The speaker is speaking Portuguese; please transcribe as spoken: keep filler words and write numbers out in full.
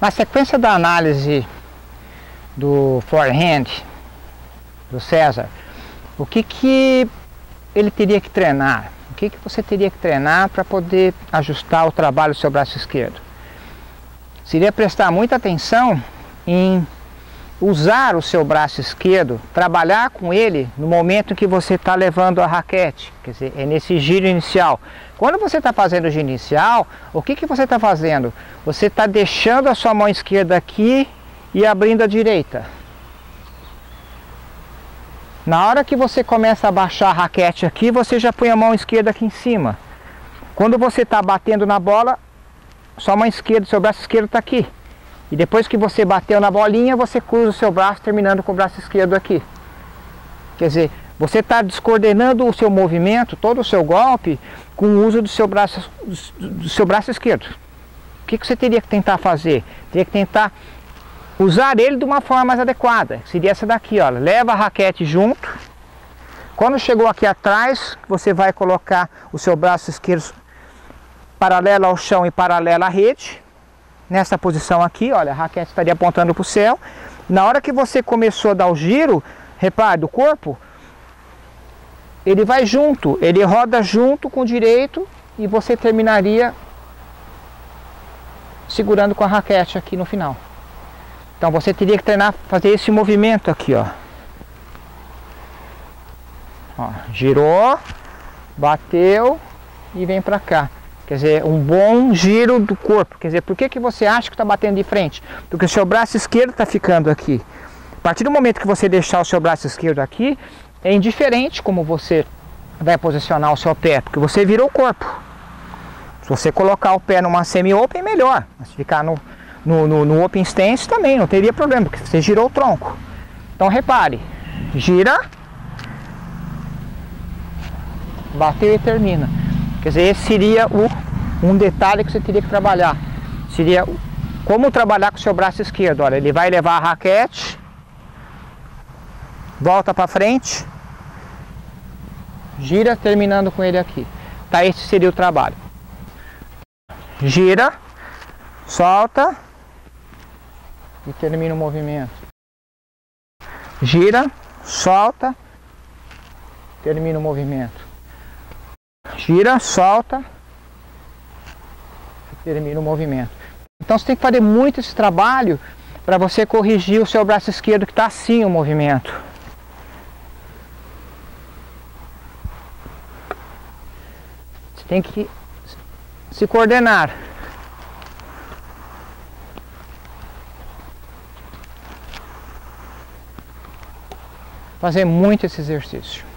Na sequência da análise do forehand do César, o que que ele teria que treinar? O que que você teria que treinar para poder ajustar o trabalho do seu braço esquerdo? Seria prestar muita atenção em usar o seu braço esquerdo, trabalhar com ele no momento que você está levando a raquete, quer dizer, é nesse giro inicial. Quando você está fazendo o giro inicial, o que que você está fazendo? Você está deixando a sua mão esquerda aqui e abrindo a direita. Na hora que você começa a baixar a raquete aqui, você já põe a mão esquerda aqui em cima. Quando você está batendo na bola, sua mão esquerda, seu braço esquerdo está aqui. E depois que você bateu na bolinha, você cruza o seu braço, terminando com o braço esquerdo aqui. Quer dizer, você está descoordenando o seu movimento, todo o seu golpe, com o uso do seu braço, do seu braço esquerdo. O que que você teria que tentar fazer? Teria que tentar usar ele de uma forma mais adequada. Seria essa daqui, ó. Leva a raquete junto. Quando chegou aqui atrás, você vai colocar o seu braço esquerdo paralelo ao chão e paralelo à rede. Nessa posição aqui, olha, a raquete estaria apontando para o céu. Na hora que você começou a dar o giro, repare, do corpo, ele vai junto, ele roda junto com o direito e você terminaria segurando com a raquete aqui no final. Então você teria que treinar, fazer esse movimento aqui, ó. Ó, girou, bateu e vem para cá. Quer dizer, um bom giro do corpo. Quer dizer, por que que você acha que está batendo de frente? Porque o seu braço esquerdo está ficando aqui. A partir do momento que você deixar o seu braço esquerdo aqui, é indiferente como você vai posicionar o seu pé, porque você virou o corpo. Se você colocar o pé numa semi-open, melhor. Mas se ficar no, no, no, no open stance também, não teria problema, porque você girou o tronco. Então repare, gira, bateu e termina. Quer dizer, esse seria o, um detalhe que você teria que trabalhar. Seria como trabalhar com o seu braço esquerdo. Olha, ele vai levar a raquete, volta para frente, gira, terminando com ele aqui. Tá, esse seria o trabalho. Gira, solta e termina o movimento. Gira, solta, termina o movimento. Gira, solta, termina o movimento. Então você tem que fazer muito esse trabalho para você corrigir o seu braço esquerdo que está assim o movimento. Você tem que se coordenar. Fazer muito esse exercício.